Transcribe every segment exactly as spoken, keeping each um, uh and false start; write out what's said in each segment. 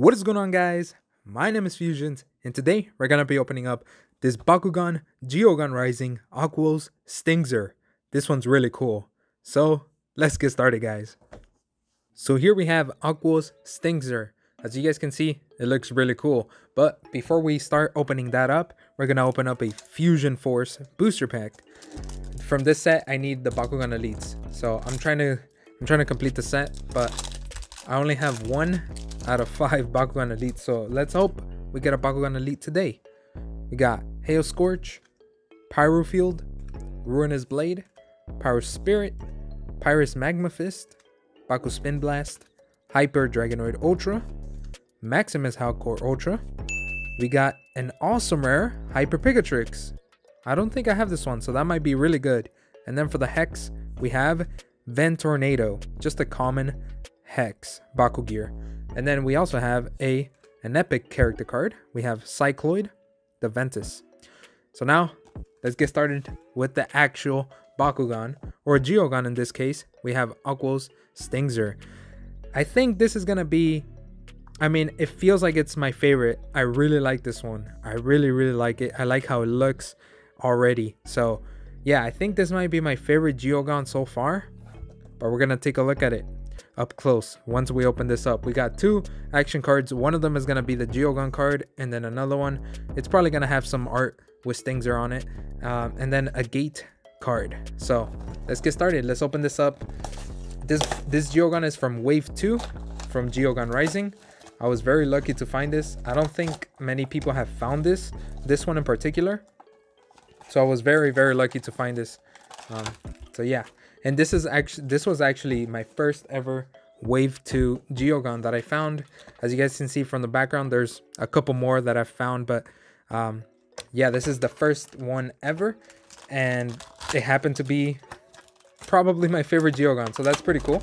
What is going on, guys? My name is Fusions, and today we're gonna be opening up this Bakugan Geogan Rising Aquos Stingzer. This one's really cool, so let's get started, guys. So here we have Aquos Stingzer. As you guys can see, it looks really cool, but before we start opening that up, we're gonna open up a Fusion Force booster pack. From this set, I need the Bakugan Elites, so I'm trying to I'm trying to complete the set, but I only have one out of five Bakugan Elite, so let's hope we get a Bakugan Elite today. We got Hail Scorch, Pyrofield, Ruinous Blade, Pyro Spirit, Pyrus Magma Fist, Baku Spin Blast, Hyper Dragonoid Ultra, Maximus Halcourt Ultra. We got an awesome rare, Hyper Picatrix. I don't think I have this one, so that might be really good. And then for the Hex, we have Ventornado, just a common Hex Baku gear. And then we also have a an epic character card. We have Cycloid, the Ventus. So now let's get started with the actual Bakugan, or Geogan in this case. We have Aquos Stingzer. I think this is gonna be, I mean, it feels like it's my favorite. I really like this one. I really really like it. I like how it looks already. So yeah, I think this might be my favorite Geogan so far, but we're gonna take a look at it up close once we open this up. We got two action cards. One of them is going to be the Geogan card, and then another one, it's probably going to have some art with Stingzer on it, um, and then a gate card. So let's get started. Let's open this up. This this Geogan is from wave two from Geogan Rising. I was very lucky to find this. I don't think many people have found this this one in particular, so I was very very lucky to find this. Um, so yeah, and this is actually this was actually my first ever wave two Geogan that I found. As you guys can see from the background, there's a couple more that I've found, but um yeah, this is the first one ever, and it happened to be probably my favorite Geogan, so that's pretty cool.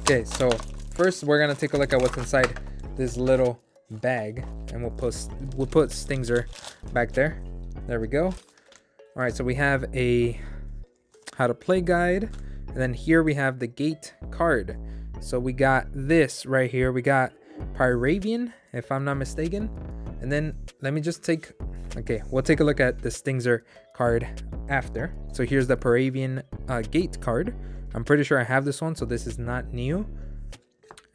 Okay, so first we're gonna take a look at what's inside this little bag, and we'll put we'll put Stingzer back there. There we go. All right, so we have a how to play guide, and then here we have the gate card. So we got this right here. We got Pyravian, if I'm not mistaken. And then let me just take, okay, we'll take a look at the Stingzer card after. So here's the Pyravian uh, gate card. I'm pretty sure I have this one, so this is not new.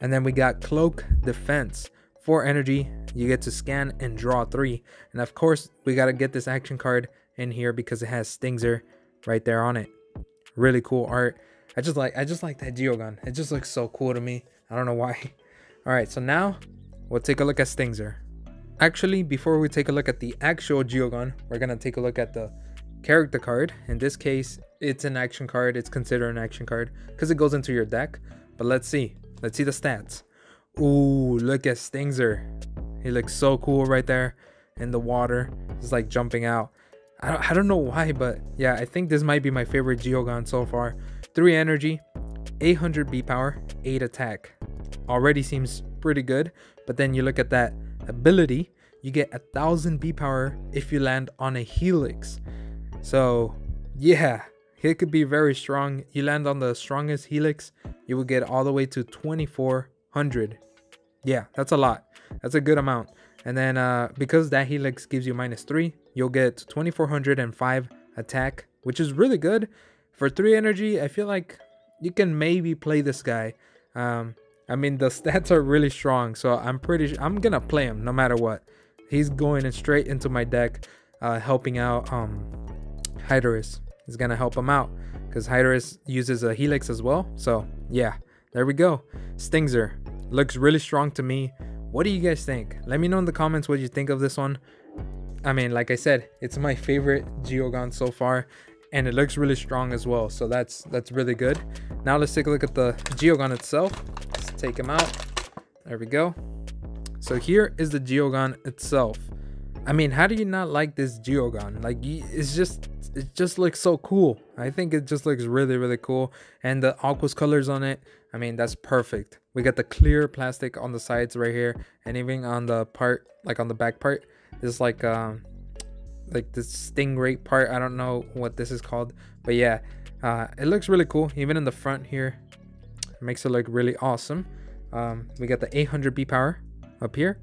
And then we got Cloak Defense. For energy, you get to scan and draw three. And of course, we got to get this action card in here because it has Stingzer right there on it. Really cool art. I just like I just like that Geogan. It just looks so cool to me. I don't know why. All right, so now we'll take a look at Stingzer. Actually, before we take a look at the actual Geogan, we're gonna take a look at the character card. In this case, it's an action card. It's considered an action card because it goes into your deck. But let's see. Let's see the stats. Ooh, look at Stingzer. He looks so cool right there in the water. It's like jumping out. I don't, I don't know why, but yeah, I think this might be my favorite Geogan so far. three energy, eight hundred B power, eight attack. Already seems pretty good, but then you look at that ability, you get one thousand B power if you land on a helix. So yeah, it could be very strong. You land on the strongest helix, you will get all the way to twenty-four hundred. Yeah, that's a lot. That's a good amount. And then uh, because that helix gives you minus three, you'll get twenty-four oh five attack, which is really good. For three energy, I feel like you can maybe play this guy. Um, I mean, the stats are really strong, so I'm pretty sure I'm going to play him no matter what. He's going straight into my deck, uh, helping out um, Hydrus. Is going to help him out because Hydrus uses a helix as well. So yeah, there we go. Stingzer looks really strong to me. What do you guys think? Let me know in the comments what you think of this one. I mean, like I said, it's my favorite Geogan so far, and it looks really strong as well. So that's that's really good. Now let's take a look at the Geogan itself. Let's take him out. There we go. So here is the Geogan itself. I mean, how do you not like this Geogan? Like, it's just it just looks so cool. I think it just looks really really cool, and the Aquos colors on it, I mean, that's perfect. We got the clear plastic on the sides right here, and even on the part, like on the back part, this like um like this stingray part, I don't know what this is called, but yeah, uh it looks really cool. Even in the front here, it makes it look really awesome. Um, we got the eight hundred B power up here.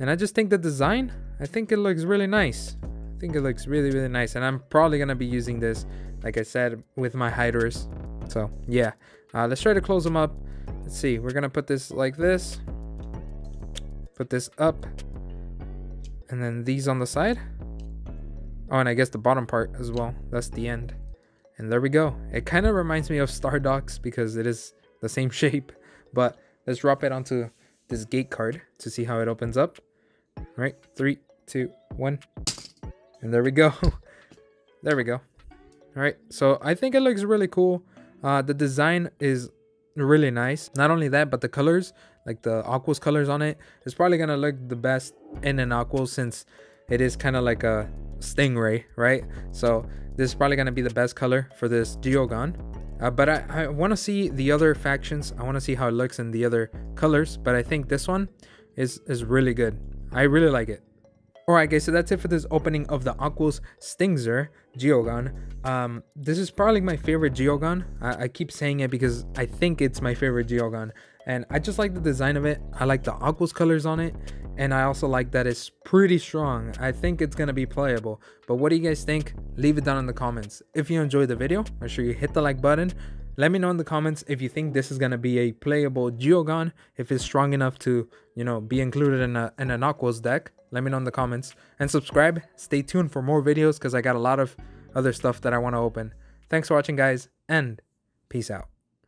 And I just think the design, I think it looks really nice. I think it looks really, really nice. And I'm probably going to be using this, like I said, with my Hydrus. So, yeah. Uh, let's try to close them up. Let's see. We're going to put this like this. Put this up. And then these on the side. Oh, and I guess the bottom part as well. That's the end. And there we go. It kind of reminds me of Stardox because it is the same shape. But let's drop it onto this gate card to see how it opens up. All right, three, two, one. And there we go. There we go. All right, so I think it looks really cool. Uh, the design is really nice. Not only that, but the colors, like the Aquos colors on it, is probably going to look the best in an Aquos since it is kind of like a stingray, right? So this is probably going to be the best color for this Geogan. Uh, but I, I want to see the other factions. I want to see how it looks in the other colors. But I think this one is, is really good. I really like it. Alright guys, so that's it for this opening of the Aquos Stingzer Geogan. Um, this is probably my favorite Geogan. I, I keep saying it because I think it's my favorite Geogan. And I just like the design of it. I like the Aquos colors on it. And I also like that it's pretty strong. I think it's going to be playable. But what do you guys think? Leave it down in the comments. If you enjoyed the video, make sure you hit the like button. Let me know in the comments if you think this is going to be a playable Geogan. If it's strong enough to, you know, be included in, a, in an Aquos deck. Let me know in the comments. And subscribe. Stay tuned for more videos because I got a lot of other stuff that I want to open. Thanks for watching guys. And peace out.